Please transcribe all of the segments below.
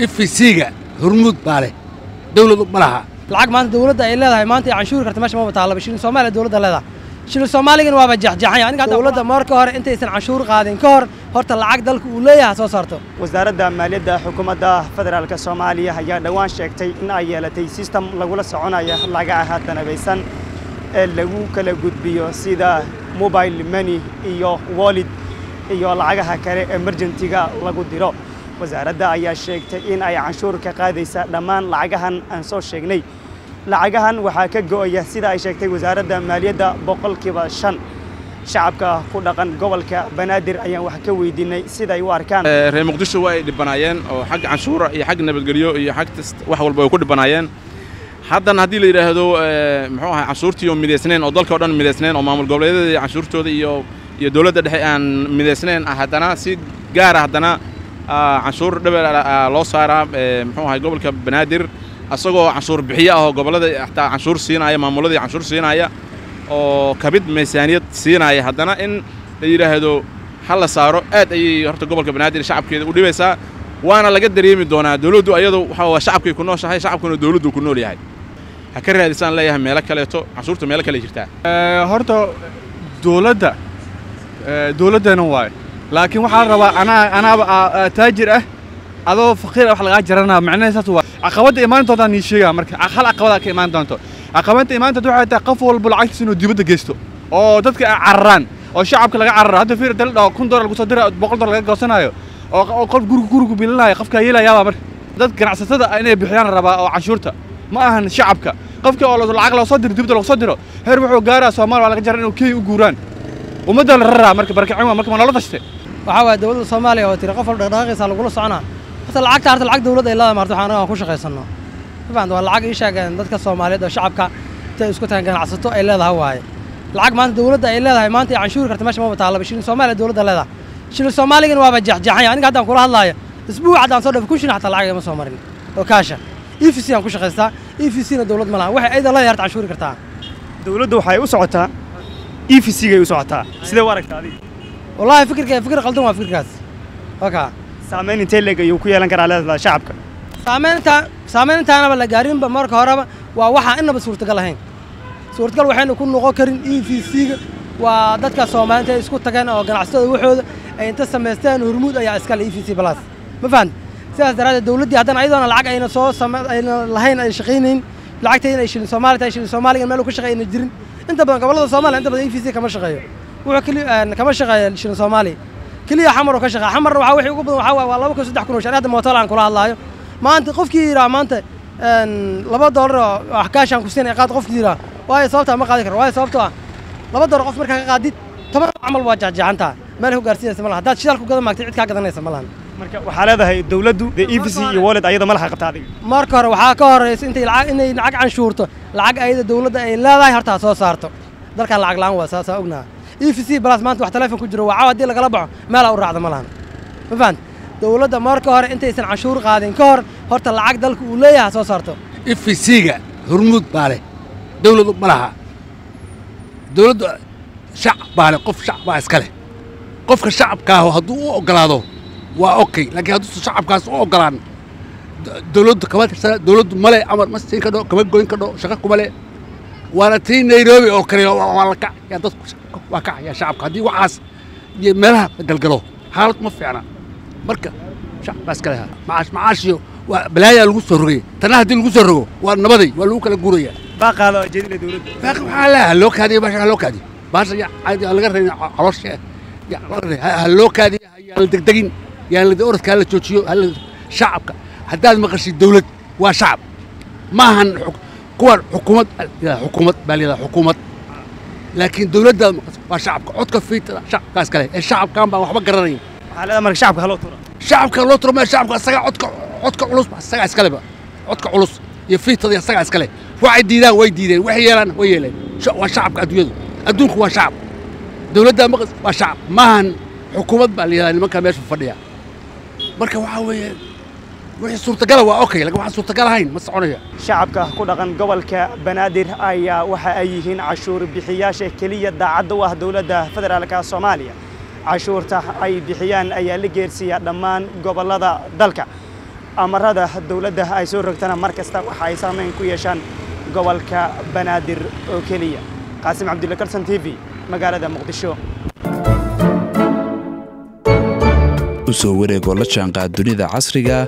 إفسيجا هرمود باله دولة مالها العقد ما دولة إلا ما أنت عنشور كرتماش ما بتعلب شنو سومالي دولة لا شنو سومالي جن وابجح جح يعني قاعد دولة ماركهر أنت إنسان عنشور قاعدين كهر هرت العقد دلك ولا يحصل صارته وزارة المالية دا حكومة دا فدرالك الصومالية هي دوان شكتي إن أيالتي سيستم لقولة صعونة يلاقيها تنبيسن اللجوء كلا جود بيو سيدا موبايل ماني إياه والد إياه لقاها كره إمرجنتيجا لجود ديرا وزارة أي شيء إن أي عنشور كقاضي سلمان لعجهن أنصار شجني لعجهن وحكي جو يسير أي شيء وزارة مالية دا بقول كباشن شعبك خلقن قبل كبنادر أي وحكي ويدني سيدا يواركان رئي مقدسه وايد بنايان أو حق عنشور أي حق نبي الجريو أي حق تست وحول بيكون بنايان حتى هذه اللي رهدو محوها عنشورتي يوم مليسنين أو ضل كورن مليسنين أو معمول قبل هذا عنشورته دي يدولة ده عن مليسنين أحدنا سيد جار أحدنا عشور دبل لوسارة محوها قبل كبنادر أصقوا عشور بحياة قبل حتى عشور سيناية معمولة عشور سيناية وكبد ميزانية سيناية حدنا إن يرهدو حل صاروا آت أي هرت قبل كبنادر شعب كده ودي بس وأنا لقد دريم دونا دولدو أيضو هو شعب كيكونوا شحي شعب كنا دولدو كنوا ليه هكره الإنسان لا يهم ملك لا يتو عشور تو ملك لا يجتاع هرت دولة نواي لكن واحد ربع أنا تاجر هذا فقير واحد الأجر أنا معناه سطوة عقبات إيمان توداني شيء أمريكا أخلاق عقبات إيمان توداني عقبات إيمان تدوع تقفوا البلعكس إنه ديبد جستو أو تدك عرّان أو شعب كله عرّان هذا في رتل أو كندور القصدر بقول دور القصنايو أو قلب جرو جرو بالله يقف كيلا يا أمر تدك نعسى صدق أنا بحيان ربع أو عشورته ما هن شعبك قف كأول العقل الصدر ديبد القصدره هربوا جارة سامر ولا جرّان إنه كي وجوران ومدى الرّا مرك بركة عمر مرك ما نلطشته وعواد دولة الصومالية وترقف الرقاقي صار يقولوا صعنا حتى العقد عرض العقد دولة إلا ما رتحنا وخش خيصنا طبعاً دول العقد إيش كان ضد كالصومالية ده شعبك تسكتها كان عصته إلا ده هواي العقد ما أنت دولة إلا ده ما أنت عنشور كرتماش ما بتعلب شنو الصومالية دولة لا ده شنو الصومالية جن وابجح جح يعني قاعد أقول الله يا أسبوع عاد نصور في كل شيء حتى العقد ما صومالي وكاشة إيفسين وخش خيصنا إيفسين دولة ملا واحد إذا لا يرت عنشور كرتها دولة ده حيو صعتها إيفسين جيو صعتها سلوا ورك هذه والله فكر قلدوم فكر كاس وكا سامين انت اللي يوكو يلان كر على شعبك سامين انت انا بلا غارين بمرك هوربا وا waxa inaba suurtagal ahayn suurtagal waxaynu ku noqon karin EVC waa dadka Soomaaliyeed isku tagaan oo ganacsadada waxooda ay inta sameystaan hormuud ayaa iska leh EVC plus ma fahant sidaas daraadad dawladdu hadan ayadana lacag ayna soo sameeyeen lahayn ay shaqeyneen lacagtayna ay shilin Soomaaliyeed ay shilin Soomaaliga meel ku shaqeynay jirin inta badan gobolada Soomaaliya inta badan EVC kama shaqeeyo وكلي كما شغال شنو سومالي كلي حمر وكشغال حمر وحا وحي وقبض وحا والله وكا 3 كن شان هذا موتال aan kula hadlaayo maanta qofkii ira maanta $2 wax kaash aan ku siinay qaad qofkii ira way sababta ma qaadi karo way sababto ah $2 qof marka ka qaadid 10 amal waa jajjacanta meel hogaarsiinaysa malaha dad shidaal ku gadan maagtay cid ka gadanaysa malaha marka waxa leedahay dawladdu EFC iyo walad ayada malaha qabtaadi marka hore waxa ka horeysa intay lacag aan shuurto lacag ayada dawladda ay leedahay harta soo saarto dalka lacag laan waa saasa ogna EFC بلاس ما أنت واحتلافين كجرا وعواد دي لقلبه ما لا أورع هذا ملهم فهمت دولة دمارك هار أنت إنسان عشور قاعدين كار هرت العقد دلك وليه هسا صارته EFC هرمود باله دولة ملها دولة شعب باله قف شعب عسكري قف الشعب كهو هدوء وقلاده وأوكي لكن هدوء الشعب كاس وقلان دولة كمان كسر دولة ملأ أمر مستين كده كمان جوين كده شقق كمله وأنا تين نيروبي أو كريه وعلك يا دوس وكا يا شعب كذي وعاس يملها قلقلو حالة مفي أنا بركة شعب بس كلها معاش يو وبلايا الجسرقي تناهدي الجسرقو والنبضي والوكل الجورية باقي هذا جديد دولة باقي على هلوك هذه باش هلوك هذه باش يا عادي الجرني عرش يا هلوك هذه يا الدقدقين يا الدورث كله تشيو هالشعب هذا ما قصدي دولة وشعب ما هن حكومة بالي حكومة لكن دولة ده وشعبك عطك في شعب كاس كله الشعب كان بحب قررين على أمريكا شعبك هلا ترى شعبك هلا ترى ما شعبك السجع عطك علص السجع كاس كله عطك علص يفيد تضيع السجع كاس كله واحد دينا واحد دينا وحيران ويلين وشعبك أدويل أدوك هو شعب دولة ده مقص وشعب ما هن حكومة بالي اللي ما كان بيشوف فرديا بركة وحوي وحي صورت قلوة أوكي لكن وحي صورت قلوة هين مسعونية شعبك كودغن قبلك بنادر أيا وحا أيهين عشور بحياشة كلية دا عدوه دولة دا فدرالكا صوماليا عشور تح أي بحيان أيا لقيرسيا دمان قبل دا دلك amarada dawladda ay soo rogtana mar kasta waxa ay saameyn ku yeeshaan gobolka Banaadir oo kaliya. Qaasim Cabdulla Karsan TV magaalada Muqdisho. usoo wareego la jaanqaad dunida casriga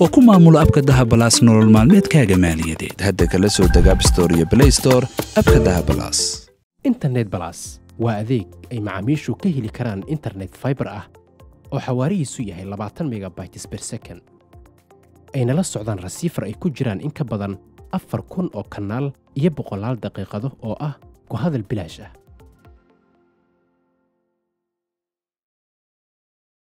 oo ku maamula abka Daha Plus nolol maalmeedkaaga maaliyadeed. Hadda kala soo tagaa App Store iyo Play Store abka Daha Plus. Internet Plus waa adeeg ay macaamiishu ka heli karaan internet fiber ah oo xawaarihiisu yahay 20 megabytes per second. ayna la socdaan receiver ay ku jiraan in ka badan 4000 oo kanaal iyo 100 daqiiqado oo ah ku hadal bilaash ah.